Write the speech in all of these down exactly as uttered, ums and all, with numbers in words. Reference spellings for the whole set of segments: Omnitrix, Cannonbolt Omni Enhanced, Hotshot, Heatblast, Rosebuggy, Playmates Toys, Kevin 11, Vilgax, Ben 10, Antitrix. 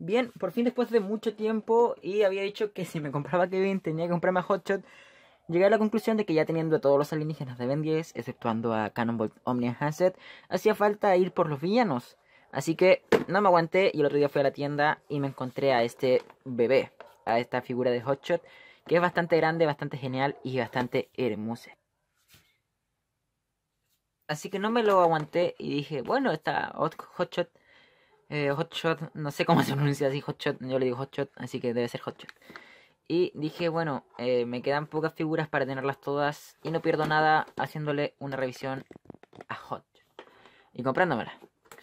Bien, por fin después de mucho tiempo, y había dicho que si me compraba Kevin tenía que comprarme a Hotshot, llegué a la conclusión de que ya teniendo a todos los alienígenas de Ben diez, exceptuando a Cannonbolt Omni Enhanced, hacía falta ir por los villanos. Así que no me aguanté y el otro día fui a la tienda y me encontré a este bebé, a esta figura de Hotshot, que es bastante grande, bastante genial y bastante hermosa. Así que no me lo aguanté y dije, bueno, esta Hotshot... Eh, Hotshot, no sé cómo se pronuncia así, Hotshot, yo le digo Hotshot, así que debe ser Hotshot. Y dije, bueno, eh, me quedan pocas figuras para tenerlas todas y no pierdo nada haciéndole una revisión a Hotshot y comprándomela.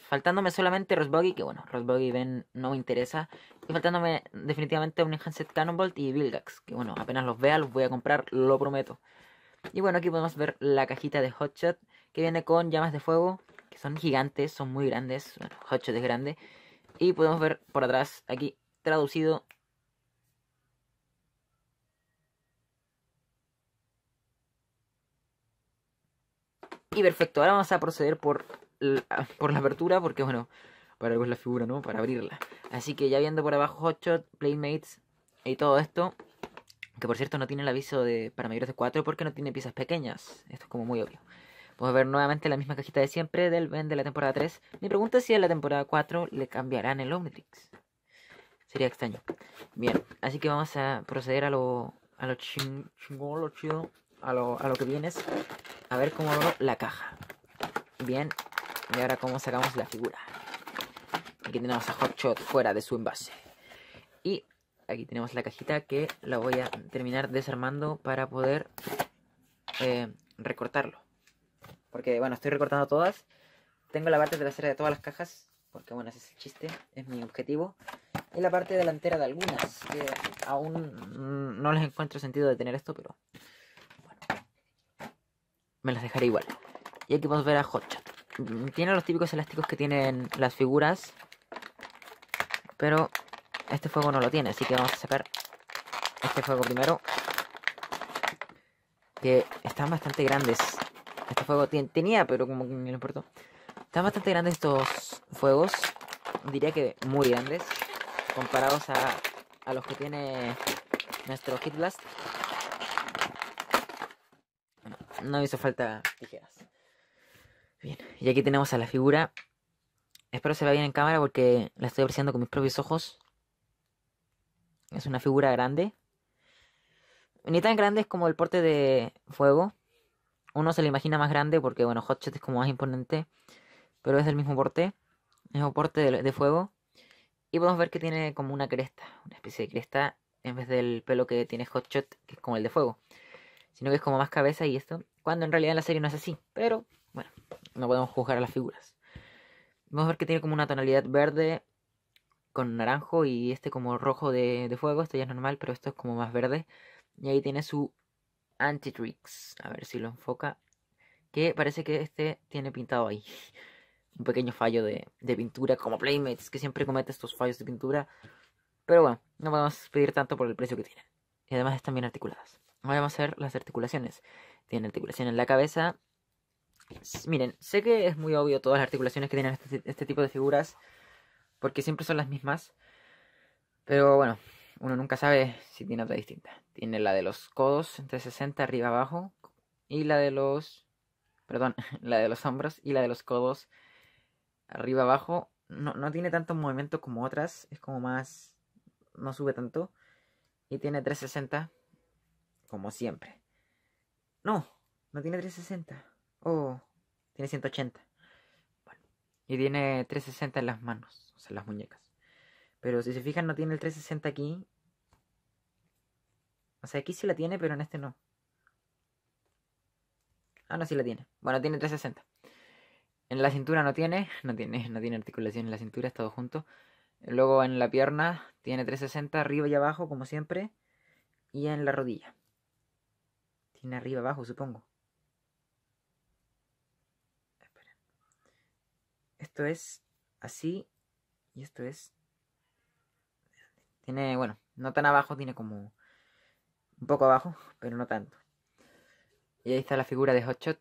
Faltándome solamente Rosebuggy, que bueno, Rosebuggy Ben no me interesa. Y faltándome definitivamente un Enhanced Cannonbolt y Vilgax, que bueno, apenas los vea los voy a comprar, lo prometo. Y bueno, aquí podemos ver la cajita de Hotshot, que viene con llamas de fuego, que son gigantes, son muy grandes. Bueno, Hotshot es grande. Y podemos ver por atrás, aquí, traducido. Y perfecto, ahora vamos a proceder por la, por la apertura, porque bueno, para algo es la figura, ¿no? Para abrirla. Así que ya viendo por abajo Hotshot, Playmates y todo esto, que por cierto no tiene el aviso de para mayores de cuatro porque no tiene piezas pequeñas. Esto es como muy obvio. Vamos a ver nuevamente la misma cajita de siempre del Ben de la temporada tres. Mi pregunta es si en la temporada cuatro le cambiarán el Omnitrix. Sería extraño. Bien, así que vamos a proceder a lo, a lo ching, chingón, lo chido, a lo, a lo que vienes. A ver cómo abro la caja. Bien, y ahora cómo sacamos la figura. Aquí tenemos a Hotshot fuera de su envase. Y aquí tenemos la cajita que la voy a terminar desarmando para poder eh, recortarlo. Porque, bueno, estoy recortando todas. Tengo la parte trasera de todas las cajas. Porque, bueno, ese es el chiste. Es mi objetivo. Y la parte delantera de algunas. Que aún no les encuentro sentido de tener esto, pero... bueno. Me las dejaré igual. Y aquí podemos ver a Hotshot. Tiene los típicos elásticos que tienen las figuras. Pero este fuego no lo tiene. Así que vamos a sacar este fuego primero. Que están bastante grandes. Este fuego tenía, pero como que me lo importó. Están bastante grandes estos fuegos. Diría que muy grandes. Comparados a, a los que tiene nuestro Heatblast. No, no hizo falta tijeras. Bien, y aquí tenemos a la figura. Espero se vea bien en cámara porque la estoy apreciando con mis propios ojos. Es una figura grande. Ni tan grande como el porte de fuego. Uno se le imagina más grande porque, bueno, Hotshot es como más imponente. Pero es del mismo porte. Mismo porte de, de fuego. Y podemos ver que tiene como una cresta. Una especie de cresta. En vez del pelo que tiene Hotshot, que es como el de fuego. Sino que es como más cabeza y esto. Cuando en realidad en la serie no es así. Pero, bueno, no podemos juzgar a las figuras. Vamos a ver que tiene como una tonalidad verde. Con naranjo y este como rojo de, de fuego. Esto ya es normal, pero esto es como más verde. Y ahí tiene su... Antitrix, a ver si lo enfoca. Que parece que este tiene pintado ahí un pequeño fallo de, de pintura, como Playmates, que siempre comete estos fallos de pintura. Pero bueno, no podemos pedir tanto por el precio que tienen. Y además están bien articuladas. Ahora vamos a ver las articulaciones. Tiene articulación en la cabeza. Miren, sé que es muy obvio todas las articulaciones que tienen este, este tipo de figuras, porque siempre son las mismas. Pero bueno, uno nunca sabe si tiene otra distinta. Tiene la de los codos, entre sesenta arriba abajo. Y la de los... Perdón, la de los hombros y la de los codos arriba abajo. No, no tiene tanto movimiento como otras. Es como más... no sube tanto. Y tiene trescientos sesenta como siempre. No, no tiene trescientos sesenta. Oh, tiene ciento ochenta. Bueno, y tiene trescientos sesenta en las manos, o sea, en las muñecas. Pero si se fijan no tiene el trescientos sesenta aquí. O sea, aquí sí la tiene, pero en este no. Ah, no, sí la tiene. Bueno, tiene trescientos sesenta. En la cintura no tiene. No tiene, no tiene articulación en la cintura, está todo junto. Luego en la pierna tiene trescientos sesenta arriba y abajo, como siempre. Y en la rodilla. Tiene arriba abajo, supongo. Esperen. Esto es así. Y esto es... tiene, bueno, no tan abajo, tiene como un poco abajo, pero no tanto. Y ahí está la figura de Hotshot.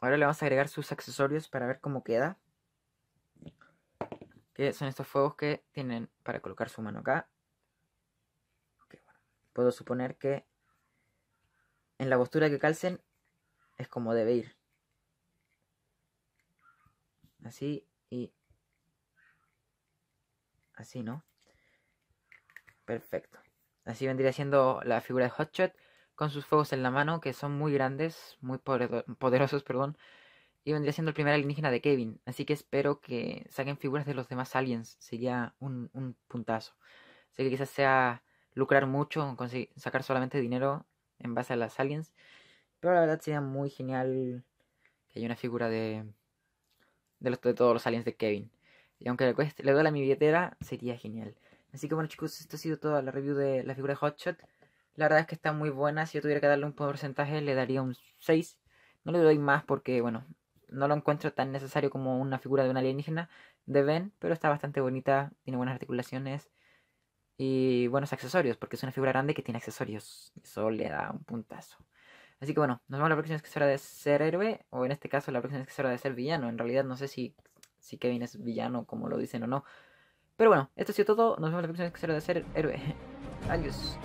Ahora le vamos a agregar sus accesorios para ver cómo queda. que son estos fuegos que tienen para colocar su mano acá. Okay, bueno. Puedo suponer que en la postura que calcen es como debe ir. Así y así, ¿no? Perfecto. Así vendría siendo la figura de Hotshot con sus fuegos en la mano, que son muy grandes, muy poderosos, perdón. Y vendría siendo el primer alienígena de Kevin. Así que espero que saquen figuras de los demás aliens. Sería un, un puntazo. Sé que quizás sea lucrar mucho, conseguir sacar solamente dinero en base a las aliens. Pero la verdad sería muy genial que haya una figura de, de, los, de todos los aliens de Kevin. Y aunque le, cueste, le duela mi billetera, sería genial. Así que bueno chicos, esto ha sido toda la review de la figura de Hotshot. La verdad es que está muy buena. Si yo tuviera que darle un porcentaje, le daría un seis. No le doy más porque, bueno, no lo encuentro tan necesario como una figura de un alienígena de Ben. Pero está bastante bonita, tiene buenas articulaciones y buenos accesorios, porque es una figura grande que tiene accesorios. Eso le da un puntazo. Así que bueno, nos vemos la próxima vez que es hora de ser héroe. O en este caso, la próxima vez que es hora de ser villano. En realidad no sé si, si Kevin es villano, como lo dicen o no. Pero bueno, esto ha sido todo. Nos vemos la próxima vez que es hora de ser héroe. Adiós.